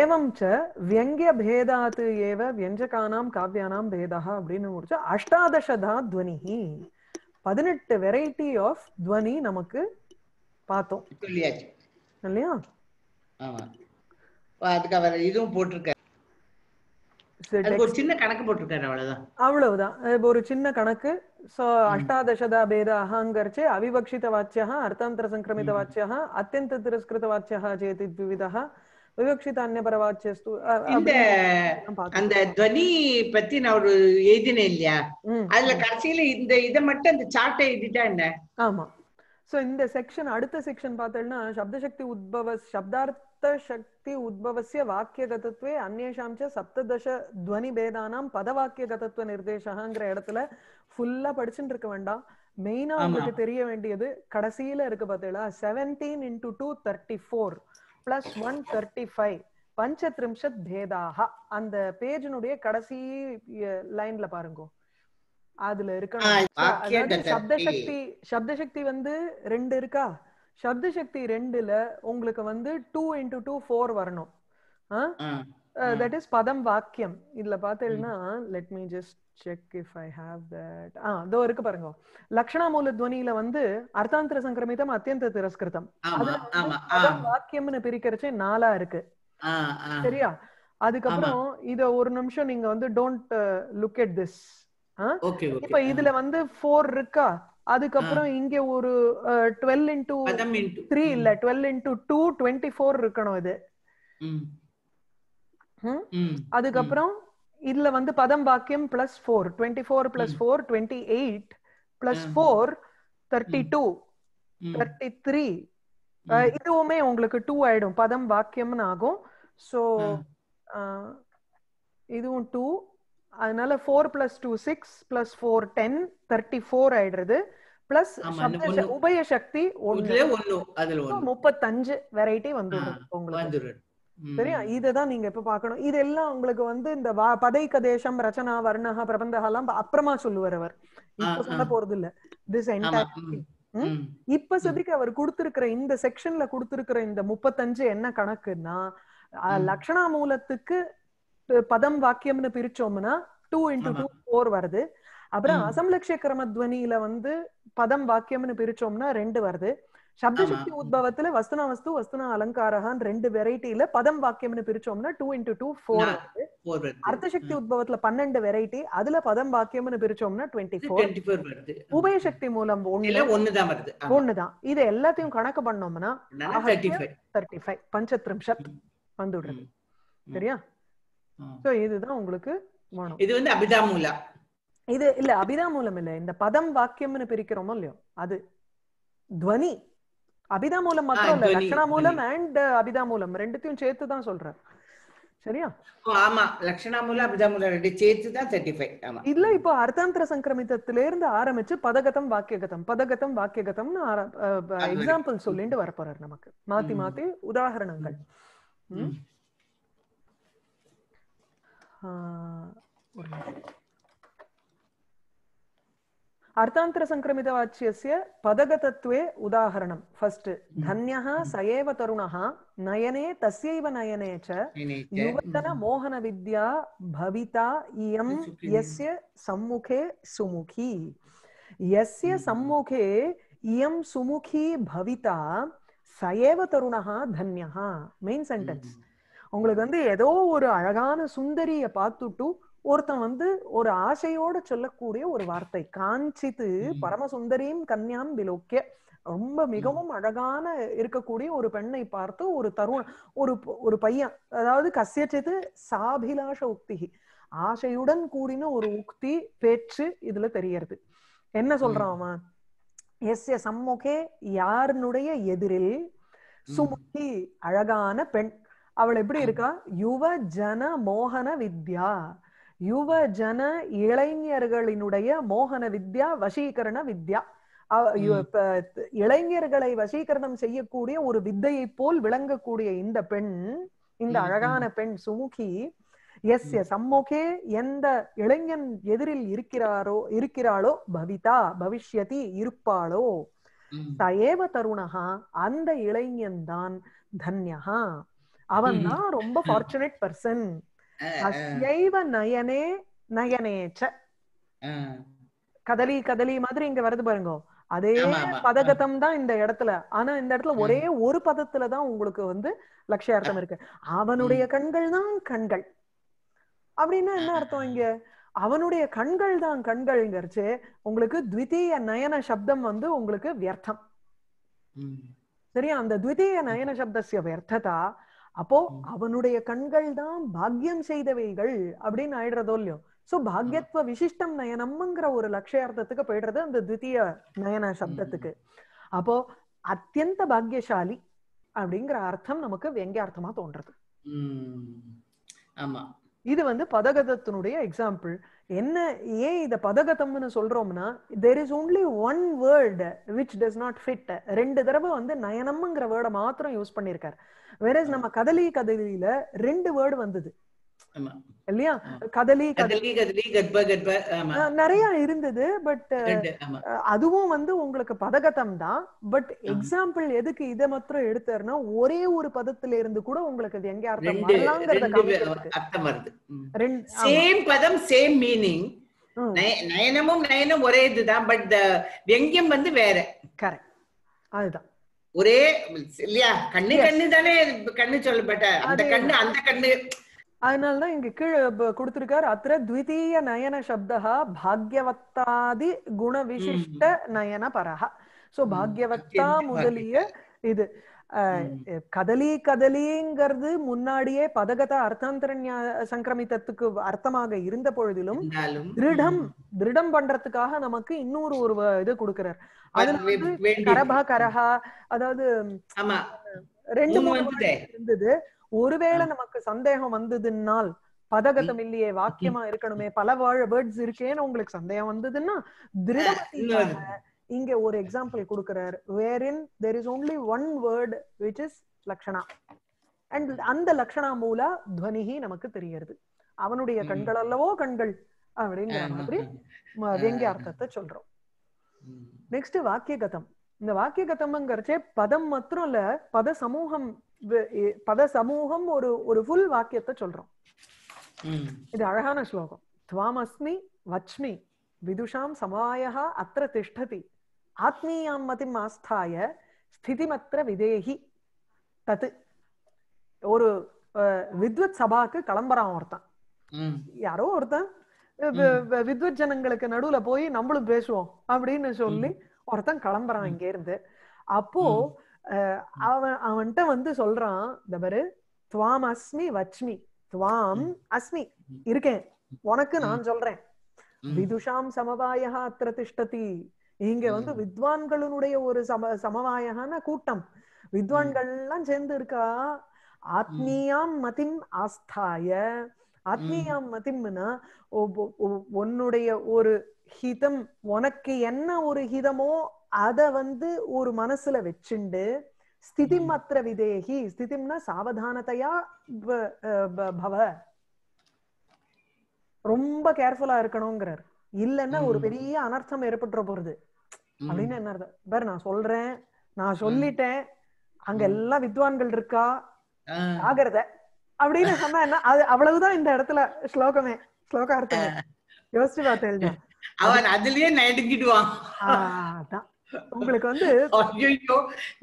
ஏவம் ச வியங்கிய பேதாத்து ஏவ வியஞ்சகானாம் காவ்யானாம் பேதா அப்படின்னு முடிச்சு அஷ்டாதசதா துவனிஹி 18 வெரைட்டி ஆஃப் துவனி நமக்கு பார்த்தோம் இல்லையா ஆமா அதுக்கு அவரே இதுவும் போட்டுருக்காரு அதுக்கு ஒரு சின்ன கணக்கு போட்டுருக்காரு அவ்வளவுதான் ஒரு சின்ன கணக்கு சோ அஷ்டாதசதா பேதாஹங்கர்ச்சே அவிவக்ஷித வாச்யஹ அர்த்தாந்தர சங்கிரமித வாச்யஹ அத்யந்த திரஸ்கிருத வாச்யஹ ஜேதி விவிதஹ விவக்ஷித அன்யபர வாச்யஸ்து இந்த அந்த த்வனி பத்தி நான் ஒரு எழுதினேன் இல்லையா அதுல கடைசியில இந்த இத மட்டும் அந்த சார்ட்டை எழுதிட்டா என்ன ஆமா So in the section, அடுத்த section பார்த்தோம்னா சப்தசக்தி உத்பவ சப்தார்த்த சக்தி உத்பவस्य வாக்கிய கதத்துவே அன்யேஷாம்ச்ச சப்ததச த்வனி பேதானாம் பதவாக்கிய கதத்துவ நிர்தேசஹங்கற இடத்துல ஃபுல்லா படிச்சிட்டு இருக்க வேண்டாம். மெயினா உங்களுக்கு தெரிய வேண்டியது கடைசில இருக்கு பார்த்தீங்களா 17 × 2 34 + 135 பஞ்சத்ரிம்ஷத் பேதாஹ அந்த பேஜ்னுடைய கடைசி லைன்ல பாருங்க. அதுல இருக்கணும் சப்தசக்தி சப்தசக்தி வந்து 2 இருக்கா சப்தசக்தி 2ல உங்களுக்கு வந்து 2 × 2 4 வரணும். That is பதம் வாக்கியம். இதுல பார்த்தீங்கன்னா let me just check if I have that. தோ இருக்கு பாருங்க. லக்ஷண மூல த்வனியில வந்து அர்த்தாந்தர சங்கிரமிதம் அத்யந்த திரஸ்கிருதம். ஆமா ஆமா பதம் வாக்கியம்னு பிரிக்கறச்சே 4 இருக்கு. சரியா? அதுக்கு அப்புறம் இத ஒரு நிமிஷம் நீங்க வந்து don't look at this. இப்ப இதுல வந்து 4 இருக்கா அதுக்கு அப்புறம் இங்க ஒரு 12 × 3 இல்ல 12 × 2 24 இருக்கணும். இது அதுக்கு அப்புறம் இதுல வந்து பதம் வாக்கியம் +4 24 +4 28 +4 32 33 இதுவுமே உங்களுக்கு 2 ஆயிடும் பதம் வாக்கியம்னு ஆகும். சோ இதுவும் 2 அதனால 4 + 2 6 + 4 10 34 ஆயிடுது. பிளஸ் உபய சக்தி 35 வெரைட்டி வந்துடும் உங்களுக்கு. சரியா? இததான் நீங்க இப்ப பாக்கணும். இதெல்லாம் உங்களுக்கு வந்து இந்த பதைகதேசம் ரச்சனா வர்ணஹ பிரபந்தஹலாம் அப்புறமா சொல்லுவார். இப்ப சொல்ல போறது இல்ல. திஸ் என்டையர் இப்ப சதிக்கு அவர் கொடுத்திருக்கிற இந்த செக்ஷன்ல கொடுத்திருக்கிற இந்த 35 என்ன கணக்குன்னா லக்ஷணா மூலத்துக்கு பதம் வாக்கியம்னு பிரிச்சோம்னா 2 × 2 4 வருது. அப்புறம் அசம்லக்ஷய கிரமத்வனியில வந்து பதம் வாக்கியம்னு பிரிச்சோம்னா 2 வருது. சப்தசக்தி உத்பவத்துல வஸ்துனா வஸ்து வஸ்துனா அலங்காரஹான் 2 வெரைட்டியில பதம் வாக்கியம்னு பிரிச்சோம்னா 2 × 2 4 வருது. அர்த்தசக்தி உத்பவத்துல 12 வெரைட்டி அதுல பதம் வாக்கியம்னு பிரிச்சோம்னா 24 வருது. உபயசக்தி மூலம் ஒண்ணுதான். இது எல்லாத்தையும் கணக்கு பண்ணோம்னா 35 பஞ்சத்ரிம்ஷத் வந்துடுது. சரியா? சோ இதுதான் உங்களுக்கு வேணும். இது வந்து அபிதாமூல இது இல்ல அபிதாமூலம் இல்ல இந்த பதம் வாக்கியம்னு பிரிக்கிறோமோ இல்லையோ அது த்வனி அபிதாமூலம் மட்டும் இல்ல லக்ஷணாமூலம் அண்ட் அபிதாமூலம் ரெண்டுத்தையும் சேர்த்து தான் சொல்றேன். சரியா? ஆமா லக்ஷணாமூல அபிதாமூல ரெண்டு சேர்த்து தான் 35. ஆமா இல்ல இப்போ அர்த்தாந்தர சங்கிரமிதத்தில இருந்து ஆரம்பிச்சு பதகதம் வாக்கியகதம் பதகதம் வாக்கியகதம்னு எக்ஸாம்பிள் சொல்லிட்டு வரப்போறார் நமக்கு மாத்தி மாத்தி உதாரணங்கள். अर्थांतर संक्रमित वाच्यस्य पदगतत्वे उदाहरणं फर्स्ट धन्यः सयेव तरुणः नयने तस्यैव नयने च युवतन मोहन विद्या भविता इयं यस्य सम्मुखे सुमुखी यस्य सम्मुखे इयं सुमुखी भविता सयेव तरुणः धन्यः. मेन सेंटेंस உங்களுக்கு வந்து ஏதோ ஒரு அழகான சுந்தரிய பார்த்துட்டு ஒருத்தன் வந்து ஒரு ஆசையோட சொல்லக்கூடிய ஒரு வார்த்தை காஞ்சித்து பரமசுந்தரீம் கன்யாம் விலோக்கிய ரொம்ப மிகவும் அழகான இருக்கக்கூடிய ஒரு பெண்ணை பார்த்து ஒரு தருணம் ஒரு பையன் அதாவது கசியச்சித்து சாபிலாஷ உக்தி ஆசையுடன் கூடின ஒரு உக்தி பேச்சு இதுல தெரியறது. என்ன சொல்றான் அவன் எஸ்ய சம்முகே யாருனுடைய எதிரில் சுமுகி அழகான பெண் அவள் எப்படி இருக்கா யுவ ஜன மோகன வித்யா யுவ ஜன இளைஞர்களினுடைய மோகன வித்யா வசீகரண வித்யா இளைஞர்களை வசீகரணம் செய்யக்கூடிய ஒரு வித்தையை போல் விளங்கக்கூடிய இந்த பெண் இந்த அழகான பெண் சுமுகி எஸ்ய சம்முகே எந்த இளைஞன் எதிரில் இருக்கிறாளோ பவிதா பவிஷ்யதி இருப்பாளோ தயேவ தருணஹா அந்த இளைஞன் தான் தன்யஹா அவன் தான் ரொம்ப ஃபார்ச்சுனேட் பர்சன் அஸ்யைவ நயனே நயனேச்ச கதலி கதலி மாதிரி இங்க வருது பாருங்க அதே பதகதம் தான் இந்த இடத்துல. ஆனா இந்த இடத்துல ஒரே ஒரு பதத்துலதான் உங்களுக்கு வந்து லட்சியார்த்தம் இருக்கு. அவனுடைய கண்கள் தான் கண்கள் அப்படின்னா என்ன அர்த்தம் இங்க அவனுடைய கண்கள் தான் கண்கள்ங்கிறச்சு உங்களுக்கு த்விதீய நயன சப்தம் வந்து உங்களுக்கு வியர்த்தம். சரியா? அந்த த்விதீய நயன சப்தஸ்ய வியர்த்ததா அப்போ அவனுடைய கண்கள் தான் பாக்யம் செய்தவைகள் அப்படின்னு ஆயிடுறதோ இல்லையோ. சோ பாக்யத்வ விசிஷ்டம் நயனம்ங்கிற ஒரு லட்சியார்த்தத்துக்கு போயிடுறது அந்த த்விதீய நயன சப்தத்துக்கு. அப்போ அத்யந்த பாக்யசாலி அப்படிங்கற அர்த்தம் நமக்கு வெங்கார்த்தமா தோன்றது. ஆமா இது வந்து பதகதத்தினுடைய எக்ஸாம்பிள். என்ன ஏன் இத பதகதம்னு சொல்றோம்னா there is only one word which does not fit. ரெண்டு தடவை வந்து நயனம்ங்கற வேர்ட மட்டும் யூஸ் பண்ணிருக்கார். whereas நம்ம கதலி கதலியில ரெண்டு வேர்ட் வந்தது. ஆமா இல்லையா? கதலி கதலி கதலி கட்ப கட்ப ஆமா நிறைய இருந்தது. பட் அதுவும் வந்து உங்களுக்கு பதகதம் தான். பட் எக்ஸாம்பிள் எதுக்கு இத மட்டும் எடுத்தறனா ஒரே ஒரு பதத்துல இருந்து கூட உங்களுக்கு வெங்கார்த்தம் வரலாம்ங்கறத காமிக்கிறது. அர்த்தம் வருது. சேம் பதம் சேம் மீனிங். நயனமும் நயனம் ஒரே இதுதான். பட் வெங்கம் வந்து வேற. கரெக்ட். அதுதான் ஒரே இல்லையா? கண்ணு கண்ணு தானே கண்ணு சொல்லப்பட்ட அந்த கண்ணு அந்த கண்ணு. அதனாலதான் இங்க கீழே கொடுத்திருக்காரு அத்திர த்விதீய நயன சப்தஹ பாக்யவத்தாதி குண விசிஷ்ட நயன பரஹ. சோ பாக்யவத்தா முதலிய இது கதலி கதலிங்கிறது முன்னாடியே பதகத அர்த்தாந்தரண்யா சங்கிரமிதத்துக்கு அர்த்தமாக இருந்த பொழுதிலும் திருடம் திருடம் பண்றதுக்காக நமக்கு இன்னொரு ஒரு இது கொடுக்கிறார். அதுல கரபா கரஹா அதாவது ரெண்டு மூணு இருந்தது. ஒருவேளை நமக்கு சந்தேகம் வந்ததுன்னால் பதகதம் இல்லையே வாக்கியமா இருக்கணுமே பல வேர்ட்ஸ் இருக்கேன்னு உங்களுக்கு சந்தேகம் வந்ததுன்னா திருடமதியாக இங்க ஒரு எக்ஸாம்பிள் கொடுக்கிறார். wherein there is only one word which is Lakshana and அந்த லக்ஷணா மூல துவனிஹி நமக்கு தெரிகிறது. அவனுடைய கண்கள் அல்லவோ கண்கள் அப்படிங்கிற மாதிரி வெங்கி அர்த்தத்தை சொல்றோம். நெக்ஸ்ட் வாக்கியகதம். இந்த வாக்கியகதம்ங்கிறச்சே பதம் மாத்திரம் இல்ல பத சமூகம் பத சமூகம் ஒரு ஒரு ஃபுல் வாக்கியத்தை சொல்றோம். இது அழகான ஸ்லோகம். துவாமஸ்மி வச்மி விதுஷாம் சமாயஹ அத்ர திஷ்டதி ஆத்மீயாம் மதிம் ஆஸ்தாய ஸ்திதிமத்ர விதேஹி தத். ஒரு வித்வத் சபாக்கு கிளம்புறான் ஒருத்தன். யாரோ ஒருத்தன் வித்வத் ஜனங்களுக்கு நடுவுல போய் நம்மளும் பேசுவோம் அப்படின்னு சொல்லி ஒருத்தன் கிளம்புறான் இங்க இருந்து. அப்போ அவன்கிட்ட வந்து சொல்றான் இந்த பாரு துவாம் அஸ்மி வச்மி துவாம் அஸ்மி இருக்கேன் உனக்கு நான் சொல்றேன். விதுஷாம் சமவாயா அத்திர திஷ்டதி இங்க வந்து வித்வான்களுடைய ஒரு சமவாயான கூட்டம் வித்வான்கள் எல்லாம் சேர்ந்து இருக்கா. ஆத்மீயாம் மதிம் ஆஸ்தாய ஆத்மீயாம் மதிம்னா உன்னுடைய ஒரு ஹிதம் உனக்கு என்ன ஒரு ஹிதமோ அத வந்து ஒரு மனசுல வச்சுண்டு ஸ்திதிமத்ர விதேகி ஸ்திதிம்னா சாவதானத்தையா பவ ரொம்ப கேர்ஃபுல்லா இருக்கணும்ங்கிறார். இல்லன்னா ஒரு பெரிய அனர்த்தம் ஏற்பட்டுற போறது அப்படின்னு என்ன அர்த்தம் பாரு. நான் சொல்றேன் நான் சொல்லிட்டேன் அங்க எல்லாம் வித்வான்கள் இருக்கா ஆகிறத அப்படின்னு சொன்னா என்ன அது அவ்வளவுதான். இந்த இடத்துல ஸ்லோகமே ஸ்லோகார்த்தமே யோசிச்சு பார்த்தேன் அவன் அதுலயே நடுங்கிடுவான். உங்களுக்கு வந்து ஐயோ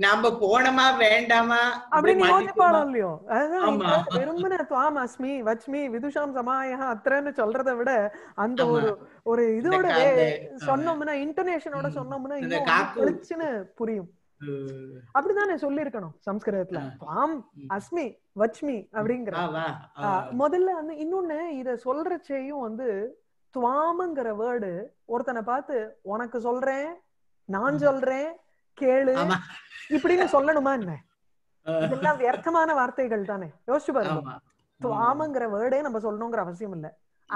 நாம போனமா வேண்டாமா அப்படின்னு யோசிப்பாளோ இல்லையோ. அதான் வெறுமனே துவாம் அஸ்மி வச்மி விதுஷாம் சமாயஹ அத்ரன்னு சொல்றதை விட அந்த ஒரு ஒரு இதோட சொன்னோம்னா இன்டர்நேஷனோட சொன்னோம்னா இன்னும் புரியும். அப்படிதானே சொல்லிருக்கணும் சம்ஸ்கிருதத்துல துவாம் அஸ்மி வச்மி அப்படிங்கிற முதல்ல வந்து. இன்னொன்னு இத சொல்றச்சேயும் வந்து துவாம்ங்கிற வேர்டு ஒருத்தனை பார்த்து உனக்கு சொல்றேன் நான் சொல்றேன் கேளு இப்படின்னு சொல்லணுமா என்ன? இதெல்லாம் வியர்த்தமான வார்த்தைகள் தானே. யோசிச்சு பாருங்க துவாம்ங்கிற வேர்டே நம்ம சொல்லணுங்கிற அவசியம் இல்ல.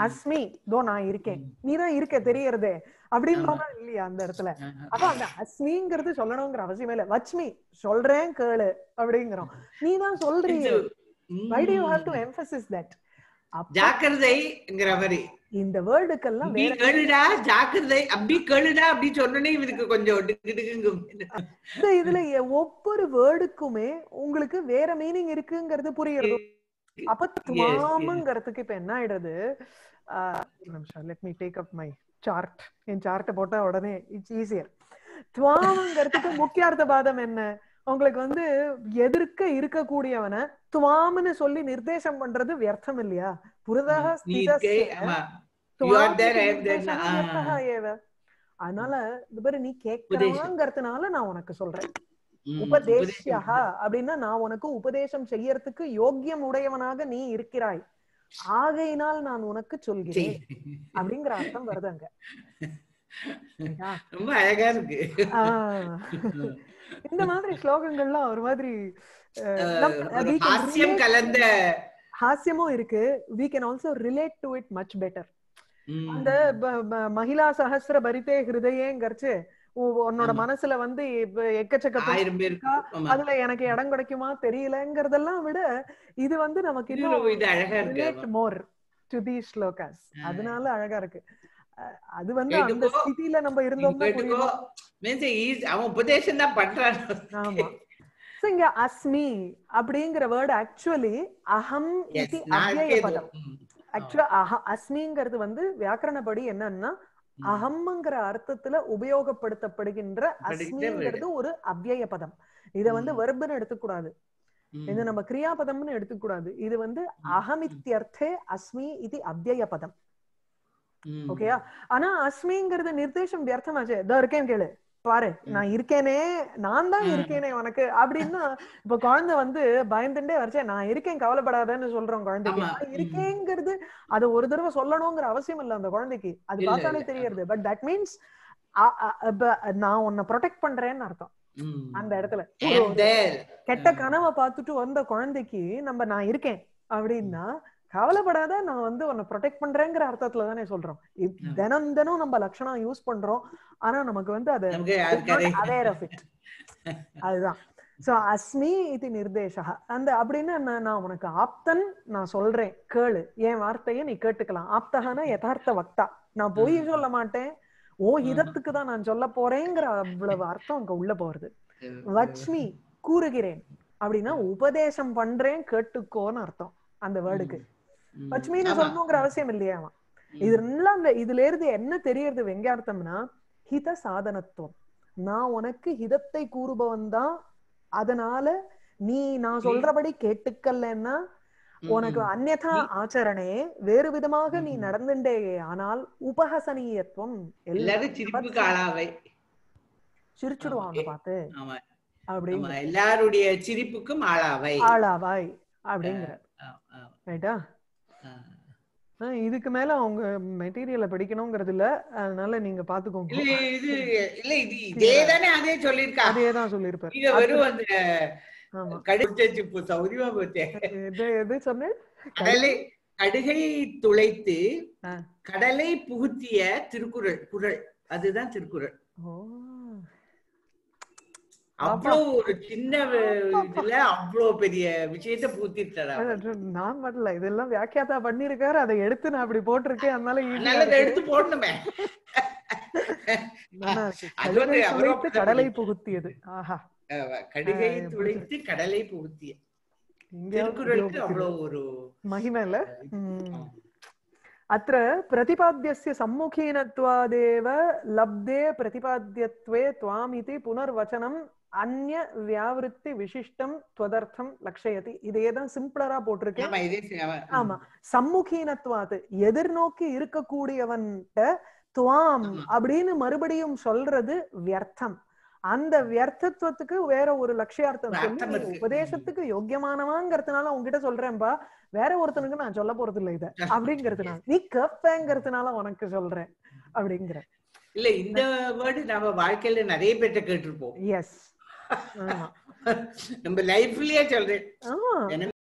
அஸ்மி தோ நான் இருக்கேன் நீதான் இருக்க தெரியறதே அப்படின்றா இல்லையா அந்த இடத்துல. அப்ப அந்த அஸ்மிங்கிறது சொல்லணுங்கிற அவசியமே இல்ல. வச்மி சொல்றேன் கேளு அப்படிங்கிறோம் நீதான் சொல்றீங்க. why do you have to emphasize that? ஜாக்கிரதைங்கிறவரே இந்த வேர்டுக்கெல்லாம் நீ கேளுடா ஜாக்கிரதை அப்படி கேளுடா அப்படி சொன்னனே இதுக்கு கொஞ்சம் இதுல ஒவ்வொரு வேர்டுக்குமே உங்களுக்கு வேற மீனிங் இருக்குங்கிறது புரியுது. அப்ப துவாம்ங்கிறதுக்கு இப்ப என்ன ஆயிடுது? ஒரு நிமிஷம் let me take up my chart. என் சார்ட்டை போட்டா உடனே இட்ஸ் ஈஸியர். துவாம்ங்கிறதுக்கு முக்கியார்த்த பாதம் என்ன? உங்களுக்கு வந்து எதிர்க்க இருக்கக்கூடியவனை துவாம்னு சொல்லி நிர்தேசம் பண்றது வியர்த்தம் இல்லையா? புரதஹ ஸ்திதஸ்ய. அதனால நீ கேட்கறதுனால நான் உனக்கு சொல்றேன். உபதேசியா அப்படின்னா நான் உனக்கு உபதேசம் செய்யறதுக்கு யோக்கியம் உடையவனாக நீ இருக்கிறாய் ஆகையினால் நான் உனக்கு சொல்கிறேன் அப்படிங்கிற அர்த்தம் வருதாங்க. ரொம்ப அழகா இருக்கு. இந்த மாதிரி ஸ்லோகங்கள்லாம் ஒரு மாதிரி ஹாஸ்யம் கலந்த ஹாஸ்யமும் இருக்கு. We can also relate to it much better. அந்த மகிலா சஹஸ்ர பரிதே ஹிருதயேங்கர்ச்சு உன்னோட மனசுல வந்து எக்கச்சக்கம் இருக்கா, அதுல எனக்கு இடம் கிடைக்குமா தெரியலங்கறதெல்லாம் விட இது வந்து நமக்கு இன்னும் அழகா இருக்கு. மோர் டு தி ஸ்லோகாஸ், அதனால அழகா இருக்கு. அது வந்து அந்த ஸ்திதியில நம்ம இருந்தோம்னா புரியும். மீன்ஸ் அவன் உபதேசம் தான் பண்றான். ஆமா. சோ இங்க அஸ்மி அப்படிங்கற வேர்ட் ஆக்சுவலி அஹம் இது அவ்யய பதம். ஆக்சுவலா அஸ்மிங்கிறது வந்து வியாக்கரணப்படி என்னன்னா அகம்ங்கிற அர்த்தத்துல உபயோகப்படுத்தப்படுகின்ற அஸ்மிங்கிறது ஒரு அவ்யய பதம். இத வந்து வெர்புன்னு எடுத்துக்கூடாது, இது நம்ம கிரியாபதம்னு எடுத்துக்கூடாது. இது வந்து அகமித்யர்த்தே அஸ்மி இது அவ்யய பதம். ஓகேயா? ஆனா அஸ்மிங்கிறது நிர்தேசம் வியர்த்தமாச்சே. இதோ இருக்கேன்னு கேளு, பாரு நான் இருக்கேனே, நான் தான் இருக்கேனே உனக்கு அப்படின்னா. இப்ப குழந்தை வந்து பயந்துட்டே வரைச்சே நான் இருக்கேன் கவலைப்படாதன்னு சொல்றோம் குழந்தைக்கு. நான் இருக்கேங்கிறது அதை ஒரு தடவை சொல்லணும்ங்கிற அவசியம் இல்ல அந்த குழந்தைக்கு, அது பார்த்தாலே தெரியுது. பட் தட் மீன்ஸ் நான் உன்னை ப்ரொடெக்ட் பண்றேன்னு அர்த்தம். அந்த இடத்துல கெட்ட கனவை பார்த்துட்டு வந்த குழந்தைக்கு நம்ம நான் இருக்கேன் அப்படின்னா கவலைப்படாத நான் வந்து உன்னை ப்ரொடெக்ட் பண்றேங்கிற அர்த்தத்துல தானே சொல்றோம். தினம் தினம் நம்ம லட்சணம் யூஸ் பண்றோம், ஆனா நமக்கு வந்து அது அவேர் ஆஃப் இட். அதுதான். சோ அஸ்மி இது நிர்தேசா. அந்த அப்படின்னா நான் உனக்கு ஆப்தன், நான் சொல்றேன் கேளு, என் வார்த்தையை நீ கேட்டுக்கலாம். ஆப்தகானா யதார்த்த வக்தா, நான் போய் சொல்ல மாட்டேன், ஓ இதத்துக்கு தான் நான் சொல்ல போறேங்கிற அவ்வளவு அர்த்தம் அங்க உள்ள போறது. வச்மி கூறுகிறேன் அப்படின்னா உபதேசம் பண்றேன் கேட்டுக்கோன்னு அர்த்தம் அந்த வேர்டுக்கு. லட்சுமின்னு சொல்லணுங்கிற அவசியம் இல்லையா? இதுல இருந்து என்ன தெரியறது வெங்கார்த்தம்னா ஹித சாதனத்துவம். நான் உனக்கு ஹிதத்தை கூறுபவன் தான், அதனால நீ நான் சொல்றபடி கேட்டுக்கலன்னா உனக்கு அந்நதா ஆச்சரணே வேறு விதமாக நீ நடந்துட்டே. ஆனால் உபஹசனீயத்துவம் எல்லாரும் சிரிப்புக்கு ஆளாவை, சிரிச்சுடுவாங்க பார்த்து அப்படின்னு, எல்லாருடைய சிரிப்புக்கும் ஆளாவை ஆளாவாய் அப்படிங்கிற. ரைட்டா? இதுக்கு மேல அவங்க மெட்டீரியலை படிக்கணும்ங்கிறது இல்ல, அதனால நீங்க பாத்துக்கோங்க. இது இல்ல இது இதேதானே அதே சொல்லிருக்காரு, அதேதான் சொல்லிருப்பாரு. இது வெறும் அந்த கடுகு சௌரியமா போச்சே. எது சொன்ன? கடுகை துளைத்து கடலை புகுத்திய திருக்குறள் குறள், அதுதான் திருக்குறள். அவ்வளவு ஒரு சின்ன இதுல அவ்வளவு பெரிய விஷயத்தை பூத்திட்டு நான் பண்ணல, இதெல்லாம் வியாக்கியாதா பண்ணிருக்காரு, அதை எடுத்து நான் அப்படி போட்டிருக்கேன். அதனால எடுத்து போடணுமே. கடலை புகுத்தியது. ஆஹா, கடுகை துளைத்து கடலை புகுத்திய திருக்குறளுக்கு அவ்வளவு ஒரு மகிமை இல்ல. அத்ர பிரதிபாத்யஸ்ய சம்முகீனத்வாதேவ லப்தே பிரதிபாத்யத்வே த்வாமிதி புனர்வசனம் அன்ய வியாவிருத்தி விசிஷ்டம் த்வதர்த்தம் லக்ஷயதி. இதையே தான் சிம்பிளரா போட்டிருக்கேன். ஆமா, சம்முகீனத்வாது எதிர்நோக்கி இருக்கக்கூடியவன் துவாம் அப்படின்னு மறுபடியும் சொல்றது வியர்த்தம். அந்த வியர்த்தத்துவத்துக்கு வேற ஒரு லட்சியார்த்தம் சொல்லி உபதேசத்துக்கு யோக்கியமானவாங்கிறதுனால உங்ககிட்ட சொல்றேன்பா, வேற ஒருத்தனுக்கு நான் சொல்ல போறது இல்லை இத அப்படிங்கறதுனால, நீ கேப்பேங்கிறதுனால உனக்கு சொல்றேன் அப்படிங்கிற இல்ல. இந்த வேர்டு நம்ம வாழ்க்கையில நிறைய பேர்ட்ட கேட்டிருப்போம். எஸ், நம்ம லைஃப்லயே சொல்றேன்.